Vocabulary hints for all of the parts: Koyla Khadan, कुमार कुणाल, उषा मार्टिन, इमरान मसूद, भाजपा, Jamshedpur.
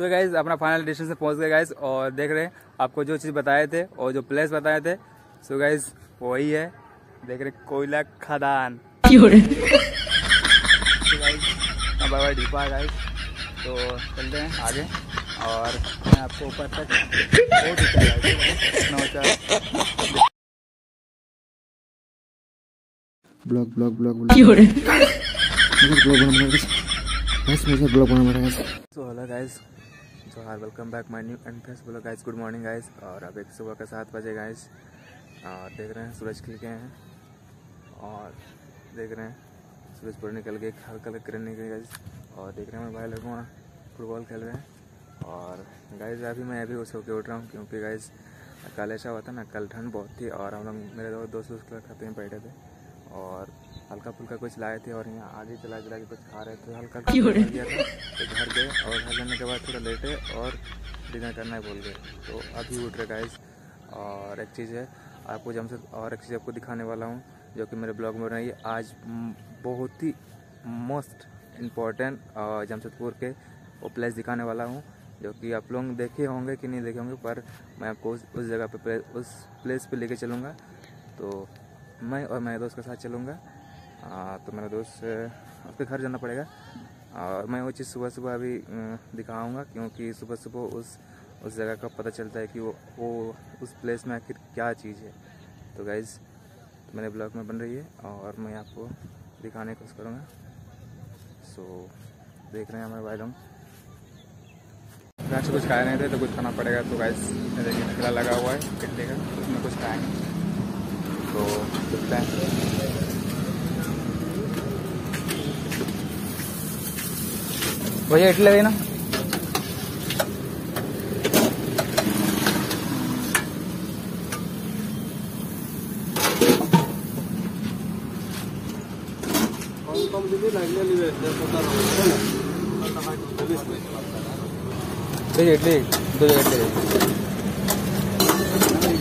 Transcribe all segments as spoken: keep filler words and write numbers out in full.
सो guys अपना final destination पहुंच गए गाइज, और देख रहे हैं आपको जो चीज़ बताए थे और जो प्लेस बताए थे, सो गाइज वही है, देख रहे कोयला खदान बाबा डीपा गाइज। तो चलते हैं आगे और मैं आपको ऊपर तक blog blog blog blog so hello guys, so हार welcome back my new and fresh blog guys. Good morning guys, और अब एक सुबह का सात बजे गाइज, और देख रहे हैं सूरज खिल गए हैं, और देख रहे हैं सूरज पूरा निकल गए, हल्का हल्का किरण निकल गाइज, और देख रहे हैं मेरे भाई लोग वहाँ फुटबॉल खेल रहे हैं। और गाइज अभी मैं अभी उस होके उठ रहा हूँ, क्योंकि गाइज कल ऐसा हुआ था ना, कल ठंड बहुत थी और हम लोग मेरे दोस्त दोस्त उसके साथ खाते में बैठे थे और हल्का फुल्का कुछ लाए थे और यहाँ आगे चला चला के कुछ खा रहे थे, हल्का खा गया था तो घर गए, और घर जाने के बाद थोड़ा लेटे और डिनर करना ही भूल गए, तो अभी उठ रहे गाइज। और एक चीज़ है आपको जमशेद और एक चीज़ आपको दिखाने वाला हूँ जो कि मेरे ब्लॉग में रही है आज, बहुत ही मोस्ट इम्पॉर्टेंट जमशेदपुर के वो प्लेस दिखाने वाला हूँ जो कि आप लोग देखे होंगे कि नहीं देखे होंगे, पर मैं आपको उस उस जगह पर उस प्लेस पर लेके चलूँगा। तो मैं और मेरे दोस्त के साथ चलूँगा, तो मेरा दोस्त उसके घर जाना पड़ेगा, और मैं वो चीज़ सुबह सुबह अभी दिखाऊंगा, क्योंकि सुबह सुबह उस उस जगह का पता चलता है कि वो वो उस प्लेस में आखिर क्या चीज़ है। तो गाइज़ तो मेरे ब्लॉग में बन रही है और मैं आपको दिखाने की कोशिश करूँगा। सो देख रहे हैं हमारे भाई लोग यहाँ से कुछ खाए नहीं थे तो कुछ खाना पड़ेगा, तो गाइज़ खिला लगा हुआ है इडली का, उसमें कुछ खाएँगे, तो दिखता है भैया इडली लगे ना। इडली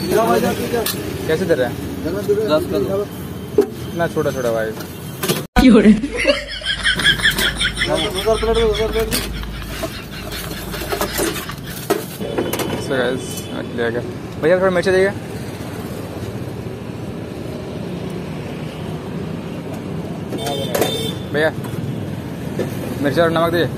दो जगह कैसे दे रहा है ना, छोटा छोटा भाई भैया थोड़ा मिर्च देगा। भैया मिर्च और नमक दीजिए।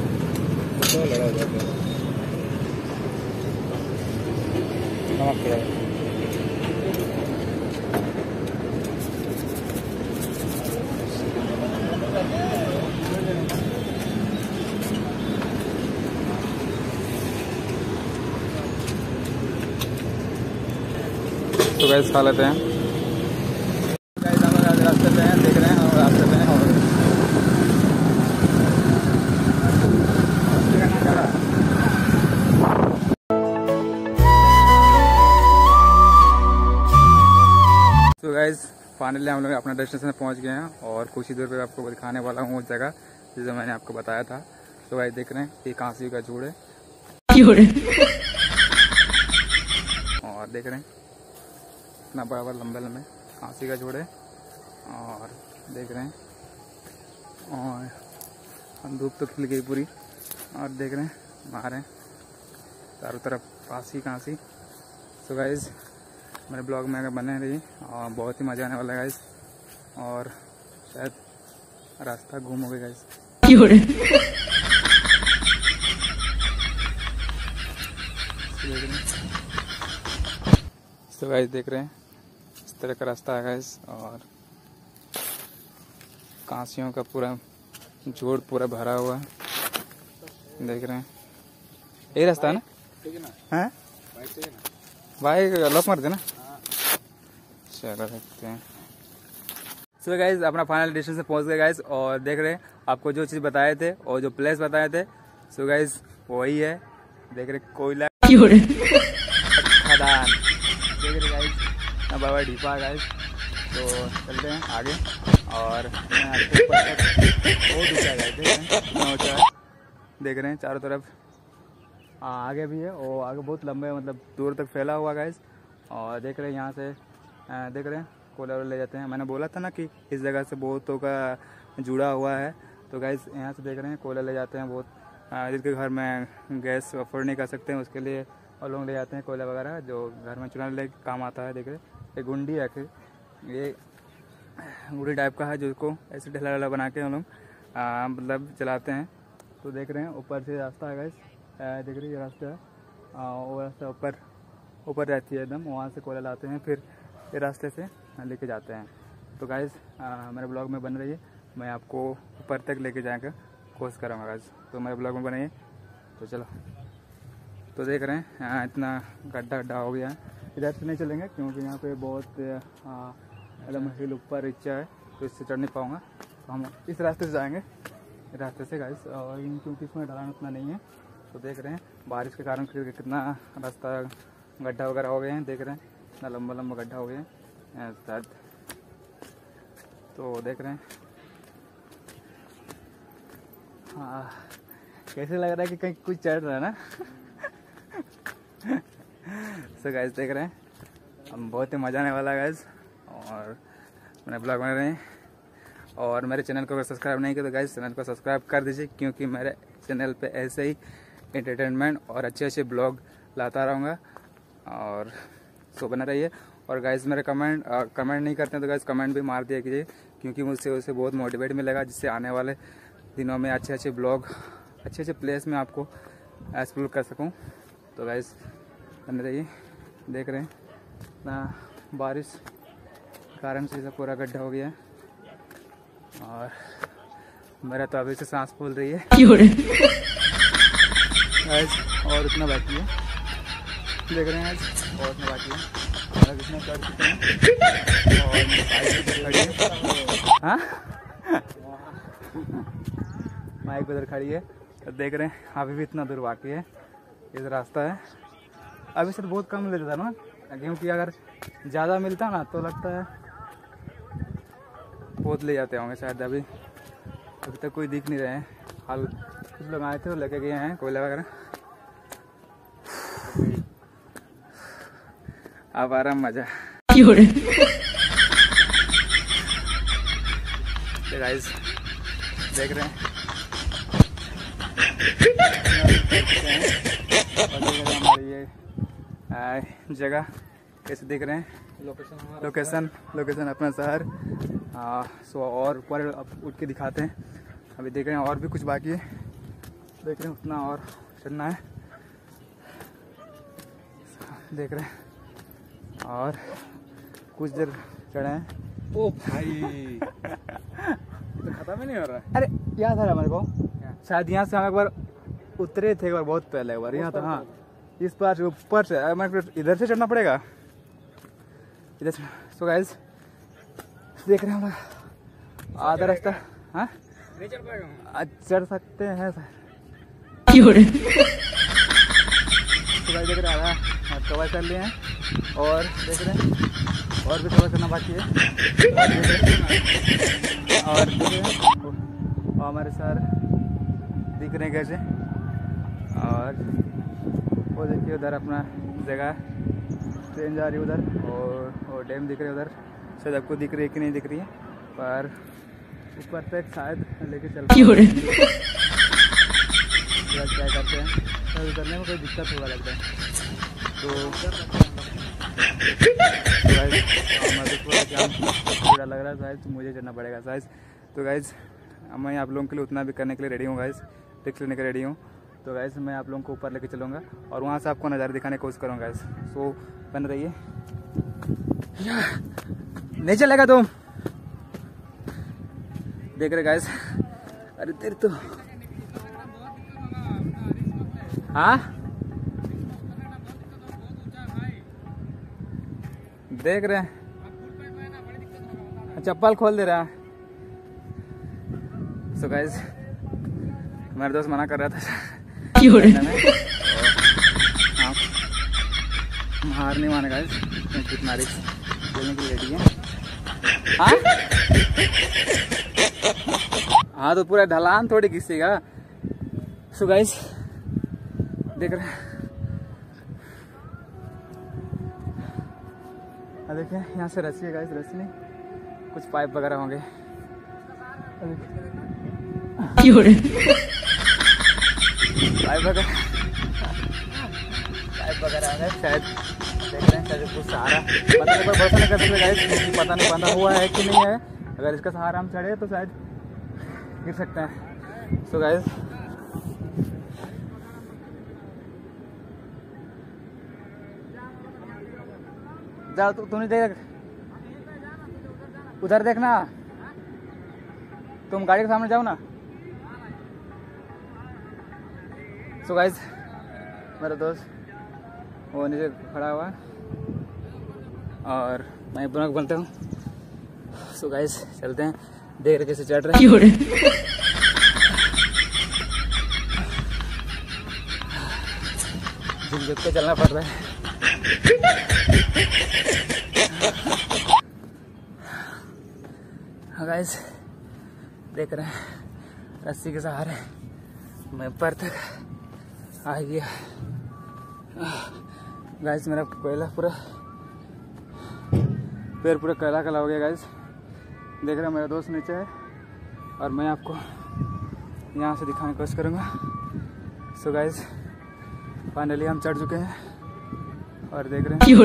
तो गैस खा लेते हैं गैस, हम आज रास्ते पे हैं, देख रहे हैं और रास्ते पे हैं, और तो गैस फाइनली हम लोग अपना डेस्टिनेशन पहुंच गए हैं, और कुछ ही दूर पे आपको दिखाने वाला हूँ उस जगह जिसे मैंने आपको बताया था। तो गैस देख रहे हैं ये कांसी का झूड़ है, और देख रहे हैं इतना बराबर लंबे लंबे कांसी का जोड़े, और देख रहे हैं और धूप तो खिल गई पूरी, और देख रहे हैं बाहर हैं चारों तरफ कांसी कांसी। सो गाइज मेरे ब्लॉग में अगर बने रही, और बहुत ही मज़ा आने वाला है गाइज, और शायद रास्ता घूम हो गया गाइज। सो गाइज देख रहे हैं तरह का रास्ता है गाइस, और कांसियों का पूरा जोड़ पूरा भरा हुआ है, देख रहे हैं यही रास्ता है ना, ठीक है ना, है बाइक लॉक मार देना, चलो देखते हैं। सो गाइस अपना फाइनल डेस्टिनेशन पहुंच गए गाइस, और देख रहे हैं आपको जो चीज़ बताए थे और जो प्लेस बताए थे, सो गाइस वही है, देख रहे कोयला खदान, देख रहे गाइस बाबा डीपा गाइस। तो चलते हैं आगे और देख रहे हैं चारों तरफ आगे भी है, और आगे बहुत लंबे मतलब दूर तक फैला हुआ गाइस, और देख रहे हैं यहाँ से देख रहे हैं कोयला ले जाते हैं, मैंने बोला था ना कि इस जगह से बहुतों का जुड़ा हुआ है, तो गाइस यहाँ से देख रहे हैं कोयला ले जाते हैं बहुत, जिसके घर में गैस अफोर्ड नहीं कर सकते हैं उसके लिए और लोग ले जाते हैं कोयला वगैरह जो घर में चूल्हा ले काम आता है। देखिए ये गुंडी है, ये गुड़ी टाइप का है जिसको ऐसे ढेला ढेला बना के हम लोग मतलब चलाते हैं। तो देख रहे हैं ऊपर से रास्ता है गैस, देख रही है रास्ता है, वो रास्ता ऊपर ऊपर रहती है एकदम, वहाँ से कोयला लाते हैं फिर ये रास्ते से लेके जाते हैं। तो गाइस मेरे ब्लॉग में बन रही है, मैं आपको ऊपर तक लेके जाने का कोशिश करूँगा गाइस, तो मेरे ब्लॉग में बनाइए। तो चलो, तो देख रहे हैं इतना गड्ढा गड्ढा हो गया है, इधर से नहीं चलेंगे क्योंकि यहाँ पे बहुत एकदम हिल ऊपर रिक्शा है तो इससे चढ़ नहीं पाऊँगा, तो हम इस रास्ते से जाएँगे रास्ते से गाइस। और क्योंकि इसमें ढलान उतना नहीं है, तो देख रहे हैं बारिश के कारण कितना रास्ता गड्ढा वगैरह हो गए हैं, देख रहे हैं इतना लंबा लंबा गड्ढा हो गया है शायद। तो देख रहे हैं हाँ, कैसे लग रहा है कि कहीं कुछ चढ़ रहा है ना। सो गाइस देख रहे हैं हम, बहुत ही मज़ा आने वाला है गाइस, और मेरे ब्लॉग बना रहे हैं। और मेरे चैनल को अगर सब्सक्राइब नहीं किया तो गाइस चैनल को सब्सक्राइब कर दीजिए, क्योंकि मेरे चैनल पे ऐसे ही एंटरटेनमेंट और अच्छे अच्छे ब्लॉग लाता रहूँगा। और सो बना रहिए। और गाइस मेरे कमेंट आ, कमेंट नहीं करते हैं तो गाइस कमेंट भी मार दिया कीजिए, क्योंकि मुझसे उसे बहुत मोटिवेट मिलेगा, जिससे आने वाले दिनों में अच्छे अच्छे ब्लॉग अच्छे अच्छे प्लेस में आपको एक्सप्लोर कर सकूं। तो गाइस बने रहिए। देख रहे हैं ना, बारिश कारण से सब पूरा गड्ढा हो गया है और मेरा तो अभी से सांस फूल रही है गाइस, और उतना बाकी है देख रहे हैं और उतना बाकी है और हाँ माइक उधर खड़ी है। देख रहे हैं अभी भी इतना दूर बाकी है, इस रास्ता है अभी सर बहुत कम मिलता है ना, क्योंकि अगर ज़्यादा मिलता ना तो लगता है बहुत ले जाते होंगे शायद। अभी अभी तक कोई दिख नहीं रहे हैं, हाल कुछ लोग आए थे और लेके गए हैं कोयला वगैरह। अब आ रहा मजा गाइस। देख रहे हैं हमारी ये जगह कैसे देख रहे हैं, लोकेशन लोकेशन लोकेशन अपना शहर। सो और ऊपर उठ के दिखाते हैं, अभी देख रहे हैं और भी कुछ बाकी है, देख रहे हैं उतना और चलना है। देख रहे हैं और कुछ देर चढ़े हैं। ओ भाई तो खत्म ही नहीं हो रहा है। अरे याद है मेरे को, शायद यहाँ से हम एक बार उतरे थे एक बार बहुत पहले, एक बार यहाँ तो हाँ इस बार ऊपर से मेरे को इधर से चढ़ना पड़ेगा इधर से। सो गाइस देख रहे हैं हम आधा रास्ता हाँ चढ़ सकते हैं सर। तो गाइस देख रहे हैं कवर कर लिए हैं और देख रहे हैं और भी कवर करना बाकी है। और हमारे सर दिख रहे हैं कैसे, और वो देखिए उधर अपना जगह ट्रेन जा रही है उधर, और वो डैम दिख रहे हैं उधर शायद। आपको दिख रही है कि नहीं दिख रही है, पर ऊपर तक शायद लेके चल क्या करते हैं, शायद उतरने में कोई दिक्कत होगा लगता है। तो पूरा लग रहा है साइज, मुझे चढ़ना पड़ेगा साइज। तो गाइज मैं आप लोगों के लिए उतना भी करने के लिए रेडी हूँ गाइज, रिक्स लेने के रेडी हूँ। तो गाइज मैं आप लोगों को ऊपर लेके चलूँगा और वहाँ से आपको नज़ारा दिखाने की कोशिश करूँगा गाइज। सो बन रहिए, नहीं चलेगा तुम। देख रहे गाइज, अरे तेरे तो हाँ देख रहे हैं चप्पल खोल दे रहा है। सो गाइस मेरा दोस्त मना कर रहा था आप हार नहीं माने गाइस, कितना रिक्स लेने की रेडी है हाँ तो पूरा ढलान थोड़ी घिसेगा। सो गाइस देख रहे हैं देखिए यहाँ से रस्सी है गाइस, रस्सी नहीं कुछ पाइप वगैरह होंगे। शायद देख रहे हैं शायद सहारा पता नहीं, भरोसा नहीं कर सकते गाइस, पता नहीं बंधा हुआ है कि नहीं है। अगर इसका सहारा हम चढ़े तो शायद गिर सकते हैं। सो गाइस जाओ, तू नहीं देख उधर देखना, तुम गाड़ी के सामने जाओ ना। सो गाइस मेरा दोस्त वो नीचे खड़ा हुआ और मैं ब्लॉग बनता हूँ। सो गाइस चलते हैं, देख रहे कैसे चढ़ रहे हैं। झुक झुक के चलना पड़ रहा है। गाइस देख रहे हैं रस्सी के सहारे मैं ऊपर तक आ गया। गाइस मेरा कोयला पूरा पैर पूरा काला काला हो गया। गाइस देख रहे हैं मेरा दोस्त नीचे है और मैं आपको यहाँ से दिखाने की कोशिश करूँगा। सो so गाइस फाइनली हम चढ़ चुके हैं और देख रहे हैं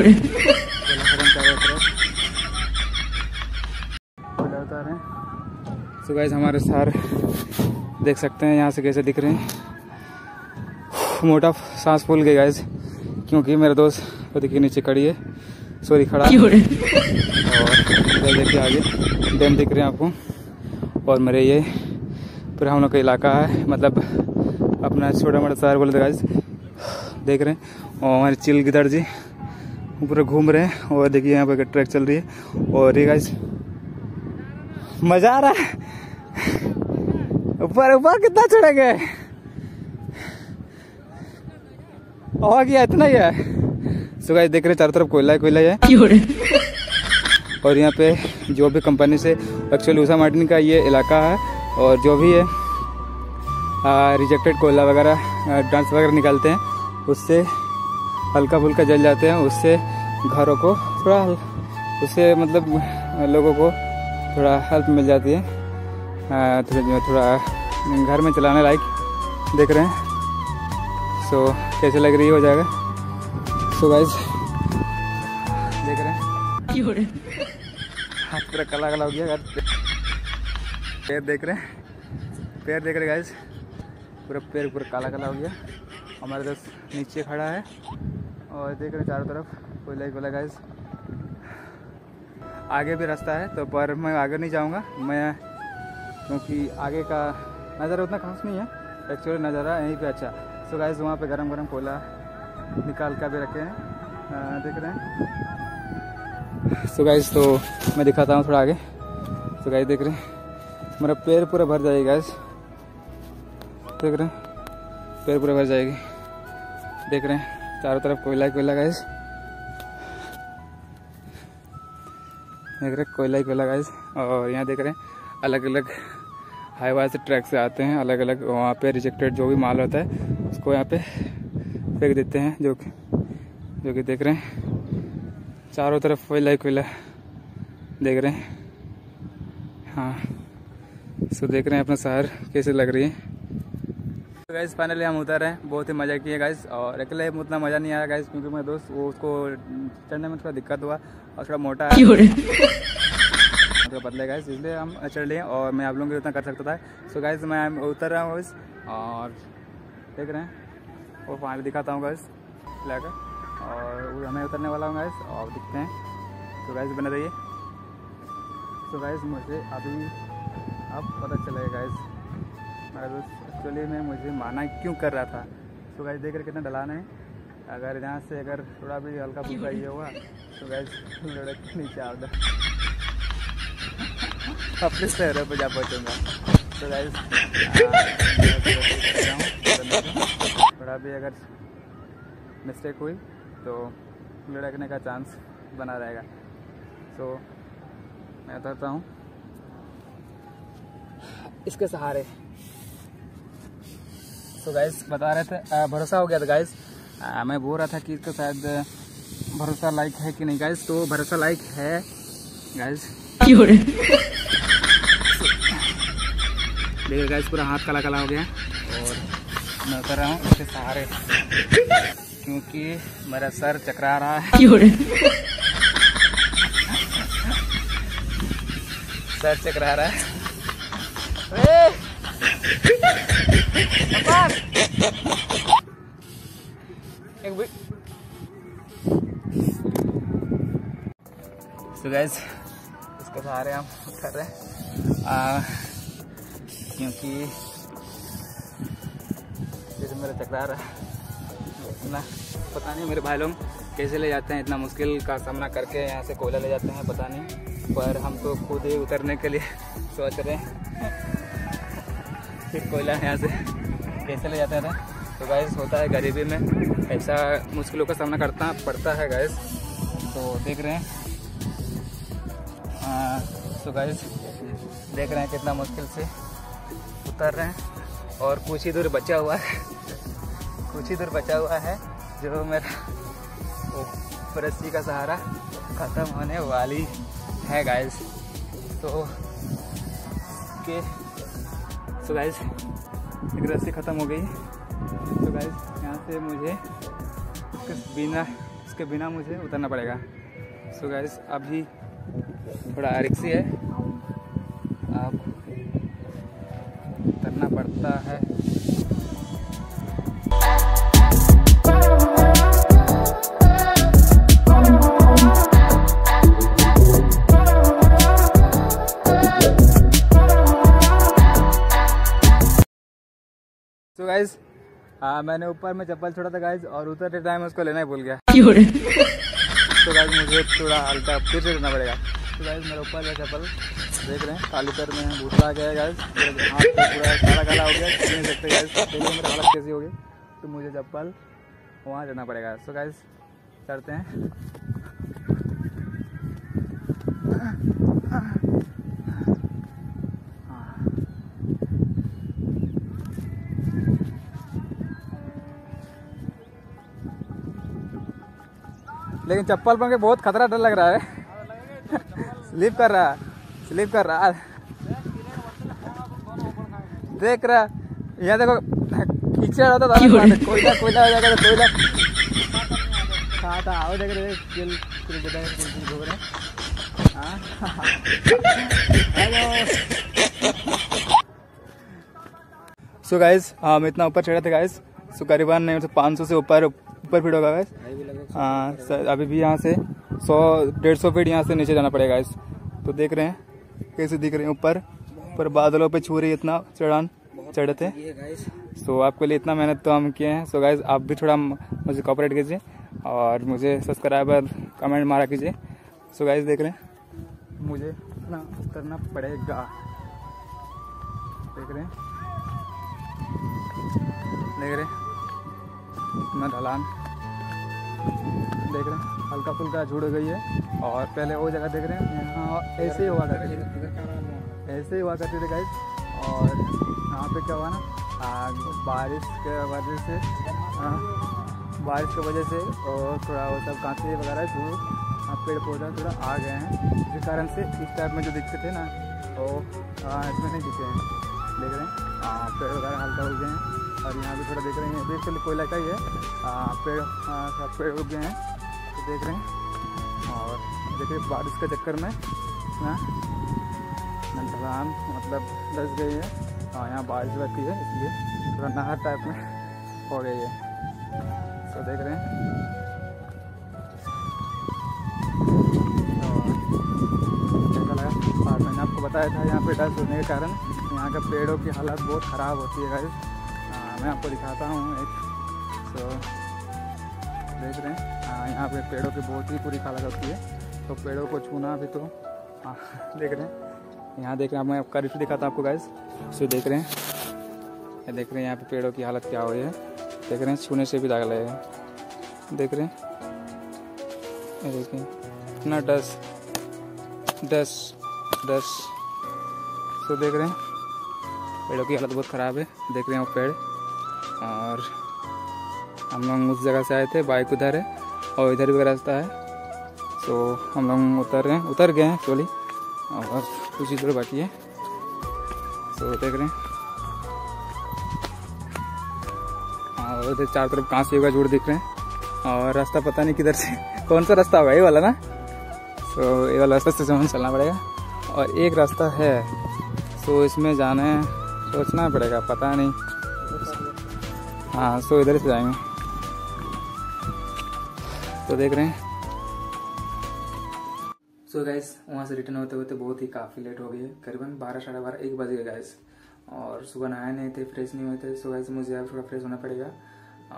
कोयला उतार रहे हैं। सो गाइस हमारे सार देख सकते हैं यहाँ से कैसे दिख रहे हैं। मोटा सांस फूल गए गाइस क्योंकि मेरा दोस्त वो देखिए नीचे खड़ी है, सॉरी खड़ा है। और देखिए आगे डैम दिख रहे हैं आपको, और मेरे ये पूरा हम लोग का इलाका है, मतलब अपना छोटा मोटा शहर बोलते गाइस। देख रहे हैं और हमारे चिल गिदड़ जी पूरा घूम रहे हैं। और देखिए यहाँ पर ट्रैक चल रही है और ये गाइस मज़ा आ रहा है। ऊपर ऊपर कितना चढ़े गए, और गया इतना ही है। सो गाइस देख रहे चारों तरफ कोयला ही कोयला है। और यहाँ पे जो भी कंपनी से एक्चुअली उषा मार्टिन का ये इलाका है, और जो भी है रिजेक्टेड कोयला वगैरह डांस वगैरह निकालते हैं, उससे हल्का फुल्का जल जाते हैं, उससे घरों को थोड़ा, उससे मतलब लोगों को थोड़ा हेल्प मिल जाती है, थोड़ा थोड़ा घर में चलाने लायक। देख रहे हैं सो so, कैसे लग रही हो जाएगा। सो so, गाइस देख रहे हैं हाथ पूरा काला काला हो गया। पैर देख रहे हैं, पैर देख रहे गाइस पूरा पैर पूरा काला काला हो गया। हमारे दोस्त नीचे खड़ा है और देख रहे हैं चारों तरफ कोयला ही कोयला। गाइस आगे भी रास्ता है तो पर मैं आगे नहीं जाऊँगा, मैं क्योंकि आगे का नज़ारा उतना खास नहीं है, एक्चुअली नज़ारा यहीं पे अच्छा। सो so गाइस वहाँ पे गरम गरम कोयला निकाल कर भी रखे हैं, देख रहे हैं। सो so गाइस तो मैं दिखाता हूँ थोड़ा आगे। सो so गाइस देख रहे हैं मेरा पैर पूरा भर जाएगा गाइस, देख रहे हैं पैर पूरा भर जाएगी। देख रहे हैं चारों तरफ कोयला कोयला गाइस, देख रहे हैं कोयला कोयला गाइस। और यहाँ देख रहे हैं अलग अलग हाईवे से ट्रैक से आते हैं, अलग अलग वहाँ पे रिजेक्टेड जो भी माल होता है उसको यहाँ पे फेंक देते हैं, जो कि जो कि देख रहे हैं चारों तरफ कोयला ही कोयला। देख रहे हैं हाँ, सो देख रहे हैं अपना शहर कैसे लग रही है। तो गाइस फाइनली हम उतर रहे हैं, बहुत ही मज़ा किया गाइस। और अकेले में उतना मज़ा नहीं आया गाइस क्योंकि मेरा दोस्त वो उसको चढ़ने में थोड़ा दिक्कत हुआ और थोड़ा मोटा तो पतला गाइस, इसलिए हम चढ़ लिए और मैं आप लोगों के लिए उतना कर सकता था। सो गाइस मैं उतर रहा हूँ गाइस और देख रहे हैं और फाइनल दिखाता हूँ गाइस इलाका, और मैं उतरने वाला हूँ गाइस और दिखते हैं। तो गाइस बने रहिए। सो गाइस मुझे अभी अब पता चलेगा गाइस मेरा दोस्त एक्चुअली में मुझे माना क्यों कर रहा था। सो गाइस देख रहे कितना ढलान है, अगर यहाँ से अगर थोड़ा भी हल्का फुल्का ये हुआ तो गाइस लड़क नीचे आ गया, अपने शहरों पर जा पहुँचूँगा। तो गाइस थोड़ा भी अगर मिस्टेक हुई तो लड़कने का चांस बना रहेगा। तो मैं उतरता हूँ इसके सहारे। तो गाइस बता रहे थे भरोसा हो गया था गाइस, मैं बोल रहा था कि इसका शायद भरोसा लायक है कि नहीं गाइस, तो भरोसा लायक है गाइस। देखिए गाइस पूरा हाथ काला काला हो गया और मैं कर रहा हूँ उसके सहारे क्योंकि मेरा सर चकरा रहा है। सर चकरा रहा है। So guys, इसके सहारे हम कर रहे हैं आ, क्योंकि फिर मेरा चकरा रहा है। इतना पता नहीं मेरे भाई लोग कैसे ले जाते हैं, इतना मुश्किल का सामना करके यहाँ से कोयला ले जाते हैं, पता नहीं। पर हम तो खुद ही उतरने के लिए सोच रहे हैं, फिर कोयला यहाँ से कैसे ले जाता था। तो गाइस होता है गरीबी में, ऐसा मुश्किलों का सामना करना पड़ता है गाइस। तो देख रहे हैं आ, तो गाइस देख रहे हैं कितना मुश्किल से उतर रहे हैं और कुछ ही दूर बचा हुआ है, कुछ ही दूर बचा हुआ है जो मेरा रस्सी का सहारा ख़त्म होने वाली है गाइस। तो के सो गाइस एक रस्सी ख़त्म हो गई। तो गाइस यहाँ से मुझे इसके बिना इसके बिना मुझे उतरना पड़ेगा। सो गाइस अभी थोड़ा रिक्सी है, आप उतरना पड़ता है। तो गाइस मैंने ऊपर में चप्पल छोड़ा था गाइस और उतरते टाइम उसको लेना ही भूल गया। तो गाइस मुझे थोड़ा हल्का फिर से उतरना पड़ेगा। तो गाइस मेरे ऊपर है चप्पल, देख रहे हैं कालू कर में भूसा गया गाइस, हाथ पूरा काला काला हो गया, नहीं सकते गाइस, देखिए मेरा हालत कैसी हो गई। तो मुझे चप्पल वहाँ जाना पड़ेगा। सो गाइस चलते हैं, लेकिन चप्पल पहन के बहुत खतरा डर लग रहा है, स्लिप कर रहा स्लिप कर रहा देख रहा। यहाँ देखो खींचा रहता था, कोयला कोयला हो जाता था, कोयला कहाँ था आओ देख रहे हैं। सो गाइस हम इतना ऊपर चढ़े थे गाइस, सो करीबन नहीं पाँच सौ से ऊपर ऊपर फीट होगा गाइस। हाँ सर अभी भी यहाँ से सौ डेढ़ सौ फीट यहाँ से नीचे जाना पड़ेगा गाइस। तो देख रहे हैं कैसे दिख रहे हैं ऊपर पर, बादलों पे छू रही इतना चढ़ान चढ़े थे। सो आपके लिए इतना मेहनत तो हम किए हैं। सो गाइस आप भी थोड़ा मुझे कॉपरेट कीजिए और मुझे सब्सक्राइबर कमेंट मारा कीजिए। सो गाइस देख रहे हैं मुझे इतना उतरना पड़ेगा, देख रहे हैं देख रहे इतना ढलान, देख रहे हैं हल्का फुल्का झुड़ गई है। और पहले वो जगह देख रहे हैं यहाँ ऐसे ही हुआ करती थी, ऐसे ही हुआ करती थी गाइस। और यहाँ पे क्या हुआ ना बारिश के वजह से आ, बारिश की वजह से और थोड़ा वो सब कांसे वगैरह जो पेड़ पौधा थोड़ा आ गए हैं, जिस कारण से इस टाइप में जो दिखते थे ना वो इसमें नहीं दिखे हैं। देख रहे हैं पेड़ वगैरह हल्का उग गए हैं और यहाँ भी थोड़ा देख रहे हैं बिल्कुल कोयला का ही है, पेड़ थोड़ा पेड़ उग गए हैं देख रहे हैं। और देखिए बारिश के चक्कर में ना ढलान मतलब धस गई है और यहाँ बारिश रहती है इसलिए थोड़ा नहर टाइप में हो गई है। तो देख रहे हैं कैसा लगा, और मैंने आपको बताया था यहाँ पे डस्ट होने के कारण यहाँ के पेड़ों की हालत बहुत ख़राब होती है गाइस। मैं आपको दिखाता हूँ एक, तो देख रहे हैं यहाँ पे पेड़ों की बहुत ही पूरी हालत होती है, तो पेड़ों को छूना भी तो आ, देख रहे हैं। यहाँ देख रहे हैं मैं आपका रिव्यू दिखाता हूँ आपको गाइस। सो देख रहे हैं देख रहे हैं यहाँ पे पेड़ों की हालत क्या हुई है, देख रहे हैं छूने से भी दाग लगेगा, देख रहे हैं देखें इतना डस्ट डस्ट डस्ट। सो देख रहे हैं पेड़ों की हालत बहुत ख़राब है, देख रहे हैं वो पेड़। और हम लोग उस जगह से आए थे, बाइक उधर है और इधर भी रास्ता है। तो हम लोग उतर रहे हैं उतर गए हैं चोली और कुछ इधर बाकी है। तो देख रहे हैं और चारों तरफ कहाँ से होगा जोड़ दिख रहे हैं और रास्ता पता नहीं किधर से कौन सा रास्ता होगा ये वाला ना। सो ये वाला रास्ता से सामान चलना पड़ेगा और एक रास्ता है सो इसमें जाना है सोचना पड़ेगा पता नहीं। हाँ सो इधर से जाएंगे तो देख रहे हैं। सो गाइस वहाँ से रिटर्न होते होते बहुत ही काफ़ी लेट हो गई है, करीबन बारह साढ़े बारह एक बज गए गाइस और सुबह नहाए नहीं थे फ्रेश नहीं हुए थे। सो गाइस मुझे अब थोड़ा फ्रेश होना पड़ेगा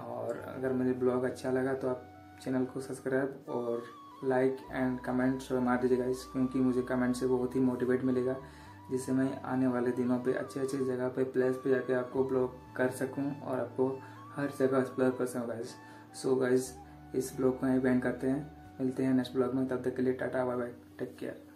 और अगर मुझे ब्लॉग अच्छा लगा तो आप चैनल को सब्सक्राइब और लाइक एंड कमेंट्स मार दीजिए गाइस, क्योंकि मुझे कमेंट से बहुत ही मोटिवेट मिलेगा जिससे मैं आने वाले दिनों पे अच्छे अच्छे जगह पे प्लेस पे जाके आपको ब्लॉग कर सकूं और आपको हर जगह एक्सप्लोर कर सकूं गाइस। सो गाइस इस ब्लॉग को यहीं एंड करते हैं, मिलते हैं नेक्स्ट ब्लॉग में, तब तक के लिए tata bye bye take care.